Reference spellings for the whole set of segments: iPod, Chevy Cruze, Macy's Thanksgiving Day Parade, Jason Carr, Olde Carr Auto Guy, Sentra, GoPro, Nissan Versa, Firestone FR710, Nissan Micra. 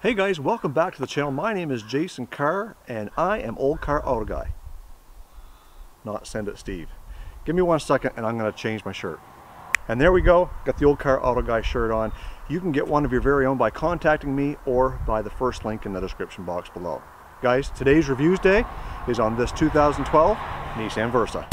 Hey guys, welcome back to the channel. My name is Jason Carr and I am Olde Carr Auto Guy. Not Send It Steve. Give me 1 second and I'm going to change my shirt. And there we go, got the Olde Carr Auto Guy shirt on. You can get one of your very own by contacting me or by the first link in the description box below. Guys, today's reviews day is on this 2012 Nissan Versa.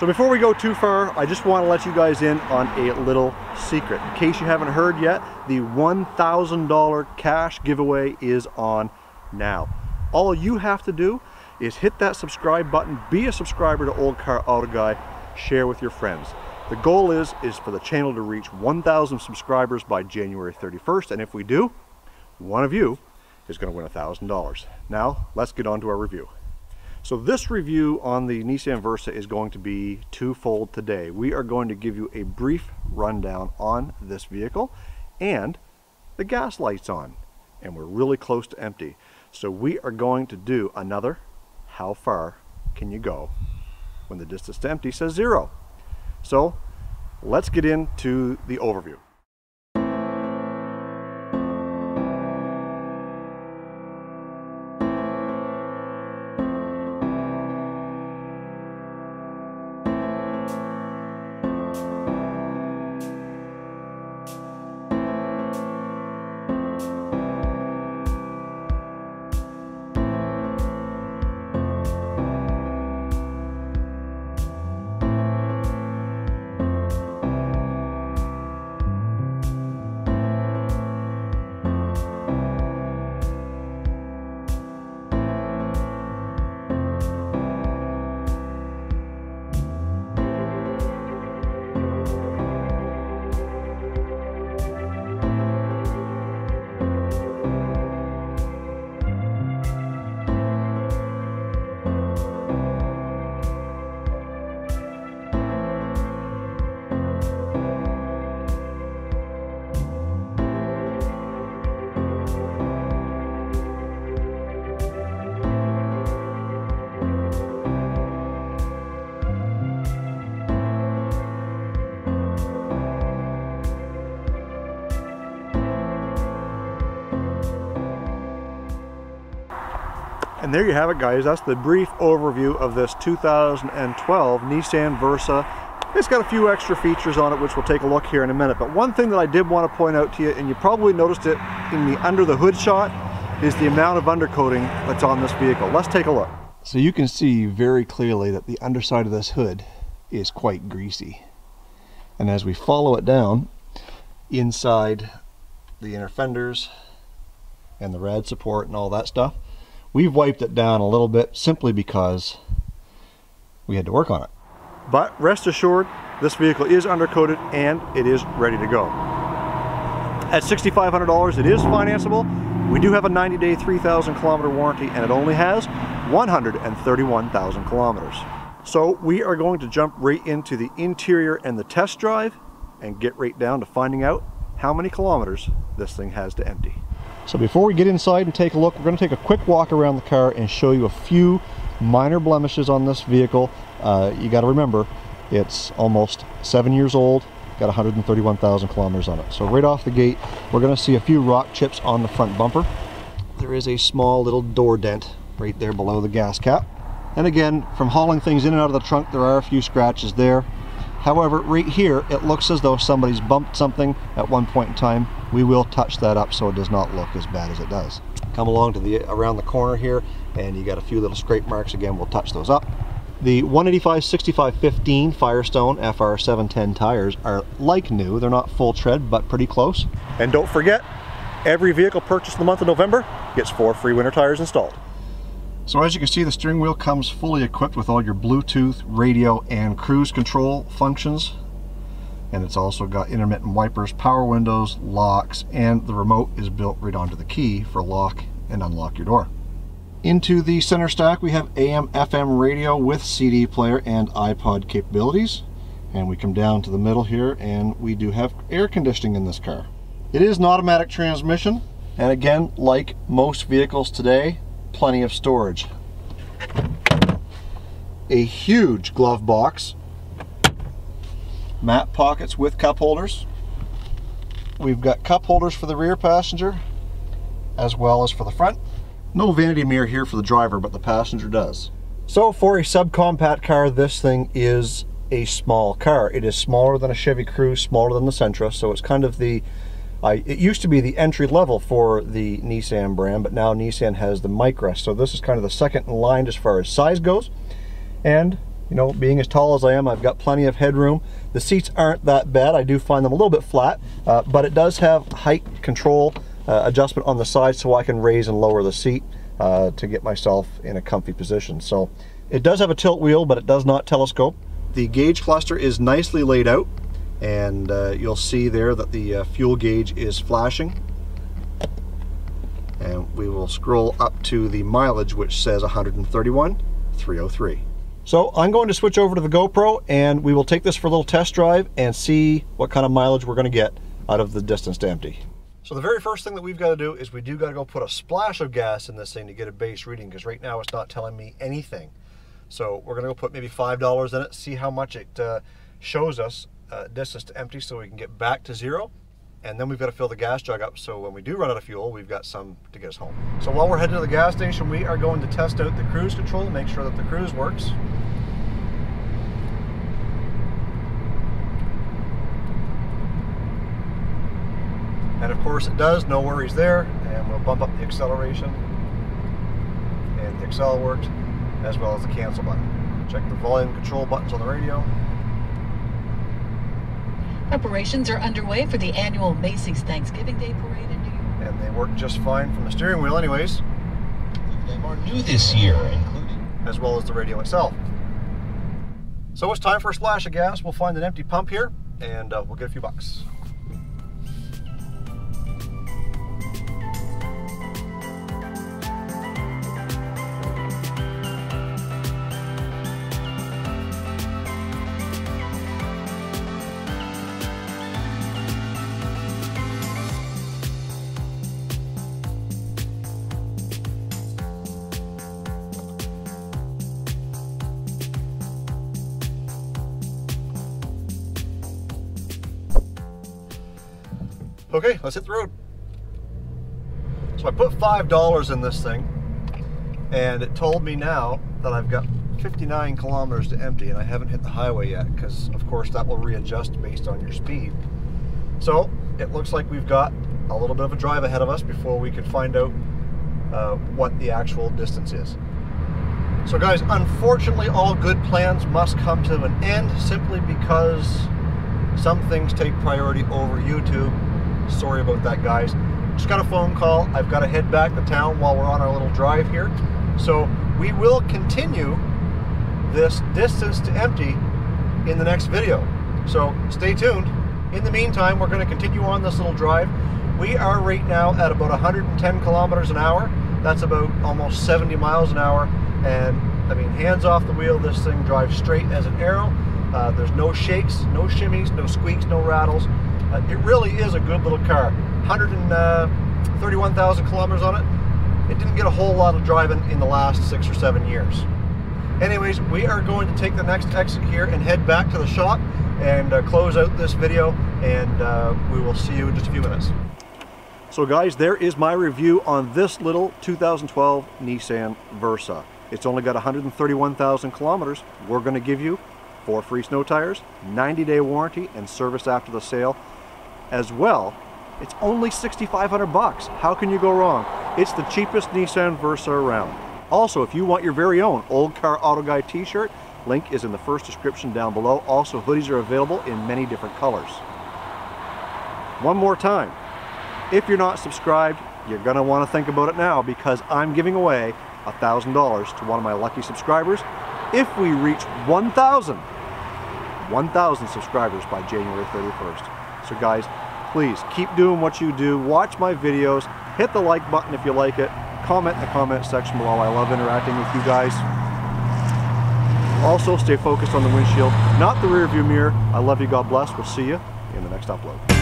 So before we go too far, I just want to let you guys in on a little secret. In case you haven't heard yet, the $1,000 cash giveaway is on now. All you have to do is hit that subscribe button, be a subscriber to Olde Carr Auto Guy, share with your friends. The goal is for the channel to reach 1,000 subscribers by January 31st, and if we do, one of you is going to win $1,000. Now, let's get on to our review. So this review on the Nissan Versa is going to be twofold today. We are going to give you a brief rundown on this vehicle, and the gas light's on and we're really close to empty. So we are going to do another how far can you go when the distance to empty says zero. So let's get into the overview. And there you have it, guys. That's the brief overview of this 2012 Nissan Versa. It's got a few extra features on it, which we'll take a look here in a minute. But one thing that I did want to point out to you, and you probably noticed it in the under the hood shot, is the amount of undercoating that's on this vehicle. Let's take a look. So you can see very clearly that the underside of this hood is quite greasy. And as we follow it down, inside the inner fenders and the rad support and all that stuff, we've wiped it down a little bit simply because we had to work on it. But rest assured, this vehicle is undercoated and it is ready to go. At $6,500, it is financeable. We do have a 90-day, 3,000-kilometer warranty, and it only has 131,000 kilometers. So we are going to jump right into the interior and the test drive and get right down to finding out how many kilometers this thing has to empty. So before we get inside and take a look, we're going to take a quick walk around the car and show you a few minor blemishes on this vehicle. You got to remember, it's almost 7 years old, got 131,000 kilometers on it. So right off the gate, we're going to see a few rock chips on the front bumper. There is a small little door dent right there below the gas cap. And again, from hauling things in and out of the trunk, there are a few scratches there. However, right here, it looks as though somebody's bumped something at one point in time. We will touch that up so it does not look as bad as it does. Come along to around the corner here, and you got a few little scrape marks. Again, we'll touch those up. The 185/6515 Firestone FR710 tires are like new. They're not full tread, but pretty close. And don't forget, every vehicle purchased in the month of November gets 4 free winter tires installed. So as you can see, the steering wheel comes fully equipped with all your Bluetooth, radio, and cruise control functions. And it's also got intermittent wipers, power windows, locks, and the remote is built right onto the key for lock and unlock your door. Into the center stack, we have AM, FM radio with CD player and iPod capabilities. And we come down to the middle here, and we do have air conditioning in this car. It is an automatic transmission. And again, like most vehicles today, plenty of storage. a huge glove box, mat pockets with cup holders. We've got cup holders for the rear passenger as well as for the front. No vanity mirror here for the driver, but the passenger does. So for a subcompact car, this thing is a small car. It is smaller than a Chevy Cruze, smaller than the Sentra, so it's kind of the it used to be the entry level for the Nissan brand, but now Nissan has the Micra, so this is kind of the second in line as far as size goes. And you know, being as tall as I am, I've got plenty of headroom. The seats aren't that bad. I do find them a little bit flat, but it does have height control adjustment on the side, so I can raise and lower the seat to get myself in a comfy position. So it does have a tilt wheel, but it does not telescope. The gauge cluster is nicely laid out, and you'll see there that the fuel gauge is flashing, and we will scroll up to the mileage, which says 131,303. So I'm going to switch over to the GoPro, and we will take this for a little test drive and see what kind of mileage we're going to get out of the distance to empty. So the very first thing that we've got to do is we do got to go put a splash of gas in this thing to get a base reading, because right now it's not telling me anything. So we're going to go put maybe $5 in it, see how much it shows us distance to empty, so we can get back to zero. And then we've got to fill the gas jug up, so when we do run out of fuel, we've got some to get us home. So while we're heading to the gas station, we are going to test out the cruise control, make sure that the cruise works. And of course it does, no worries there. And we'll bump up the acceleration, and the accel worked, as well as the cancel button. Check the volume control buttons on the radio. Preparations are underway for the annual Macy's Thanksgiving Day Parade in New York. And they work just fine from the steering wheel anyways. They are new this year, including, as well as the radio itself. So it's time for a splash of gas. We'll find an empty pump here, and we'll get a few bucks. Okay, let's hit the road. So I put $5 in this thing, and it told me now that I've got 59 kilometers to empty, and I haven't hit the highway yet, because of course that will readjust based on your speed. So it looks like we've got a little bit of a drive ahead of us before we can find out what the actual distance is. So guys, unfortunately all good plans must come to an end, simply because some things take priority over YouTube. Sorry about that, guys. Just got a phone call. I've got to head back to town while we're on our little drive here. So we will continue this distance to empty in the next video. So stay tuned. In the meantime, we're going to continue on this little drive. We are right now at about 110 kilometers an hour. That's about almost 70 miles an hour. And I mean, hands off the wheel, this thing drives straight as an arrow. There's no shakes, no shimmies, no squeaks, no rattles. It really is a good little car. 131,000 kilometers on it. It didn't get a whole lot of driving in the last 6 or 7 years. Anyways, we are going to take the next exit here and head back to the shop and close out this video, and we will see you in just a few minutes. So guys, there is my review on this little 2012 Nissan Versa. It's only got 131,000 kilometers. We're going to give you 4 free snow tires, 90-day warranty, and service after the sale. As well, it's only $6,500 bucks. How can you go wrong? It's the cheapest Nissan Versa around. Also, if you want your very own Olde Carr Auto Guy t-shirt, link is in the first description down below. Also, hoodies are available in many different colors. One more time, if you're not subscribed, you're gonna want to think about it now, because I'm giving away $1,000 to one of my lucky subscribers if we reach 1,000 subscribers by January 31st. So guys, please keep doing what you do. Watch my videos, hit the like button if you like it, comment in the comment section below. I love interacting with you guys. Also, stay focused on the windshield, not the rear view mirror. I love you, God bless. We'll see you in the next upload.